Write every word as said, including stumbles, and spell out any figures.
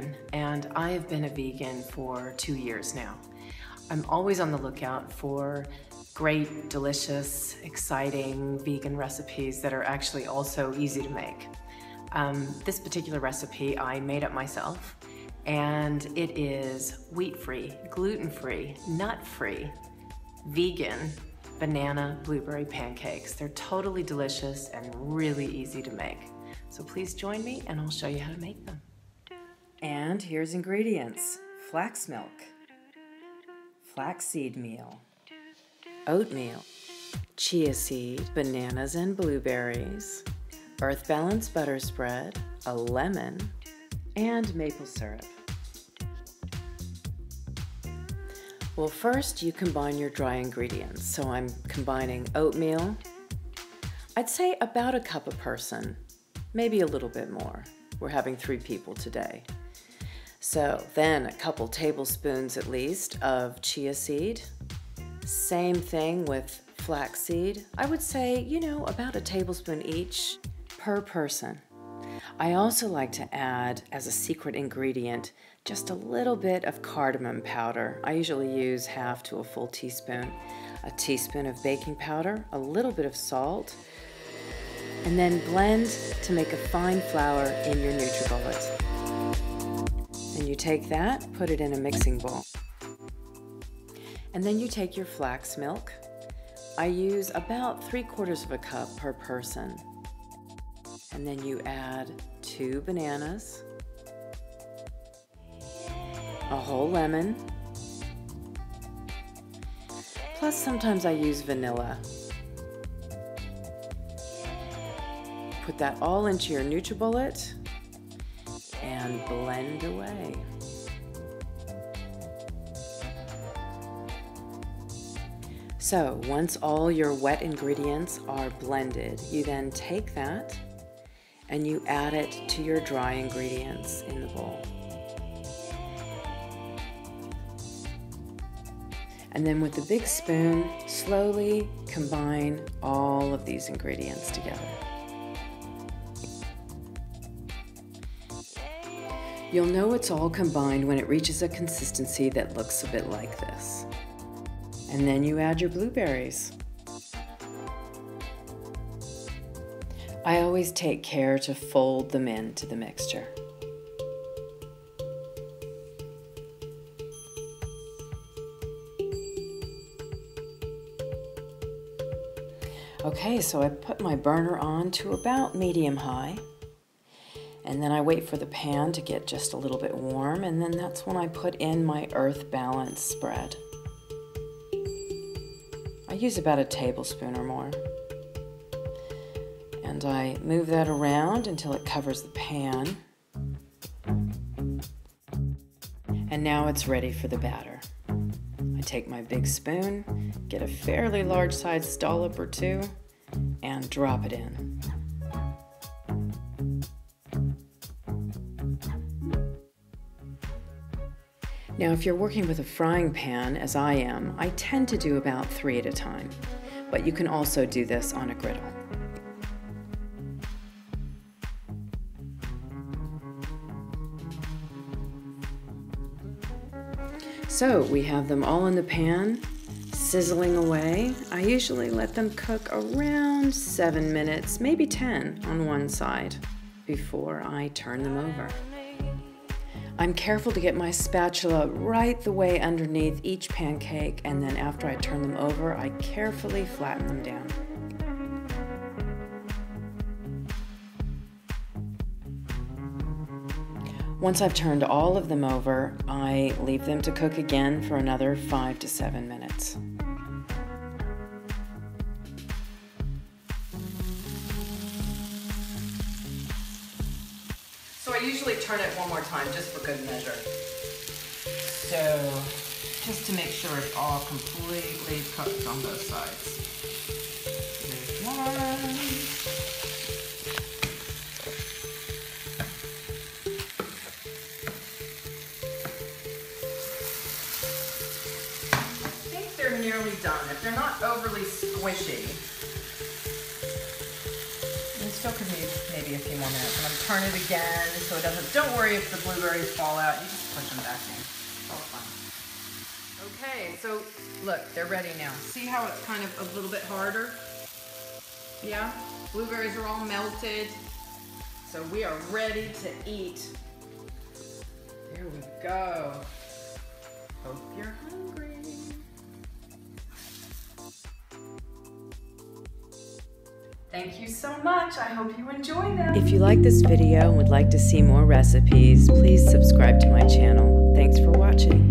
vegan, and I have been a vegan for two years now. I'm always on the lookout for great, delicious, exciting vegan recipes that are actually also easy to make. Um, this particular recipe I made up myself, and it is wheat-free, gluten-free, nut-free, vegan banana blueberry pancakes. They're totally delicious and really easy to make. So please join me and I'll show you how to make them. And here's ingredients: flax milk, flaxseed meal, oatmeal, chia seed, bananas and blueberries, Earth Balance butter spread, a lemon, and maple syrup. Well, first you combine your dry ingredients. So I'm combining oatmeal, I'd say about a cup a person, maybe a little bit more. We're having three people today. So then a couple tablespoons at least of chia seed. Same thing with flaxseed. I would say, you know, about a tablespoon each per person. I also like to add, as a secret ingredient, just a little bit of cardamom powder. I usually use half to a full teaspoon, a teaspoon of baking powder, a little bit of salt, and then blend to make a fine flour in your NutriBullet. And you take that, put it in a mixing bowl. And then you take your flax milk. I use about three quarters of a cup per person. And then you add two bananas, a whole lemon, plus sometimes I use vanilla. Put that all into your NutriBullet and blend away. So once all your wet ingredients are blended, you then take that and you add it to your dry ingredients in the bowl. And then with the big spoon, slowly combine all of these ingredients together. You'll know it's all combined when it reaches a consistency that looks a bit like this. And then you add your blueberries. I always take care to fold them into the mixture. Okay, so I put my burner on to about medium high, and then I wait for the pan to get just a little bit warm, and then that's when I put in my Earth Balance spread. I use about a tablespoon or more. And I move that around until it covers the pan. And now it's ready for the batter. I take my big spoon, get a fairly large-sized dollop or two, and drop it in. Now, if you're working with a frying pan, as I am, I tend to do about three at a time, but you can also do this on a griddle. So we have them all in the pan, sizzling away. I usually let them cook around seven minutes, maybe ten on one side before I turn them over. I'm careful to get my spatula right the way underneath each pancake, and then after I turn them over, I carefully flatten them down. Once I've turned all of them over, I leave them to cook again for another five to seven minutes. So I usually turn it one more time just for good measure. So just to make sure it's all completely cooked on both sides. There's one. Nearly done. If they're not overly squishy, it's still could need maybe a few more minutes. I'm gonna turn it again so it doesn't, don't worry if the blueberries fall out, you just push them back in, it's all fun. Okay, so look, they're ready now. See how it's kind of a little bit harder? Yeah, blueberries are all melted. So we are ready to eat. Here we go. Hope you're hungry. Thank you so much. I hope you enjoy them. If you like this video and would like to see more recipes, please subscribe to my channel. Thanks for watching.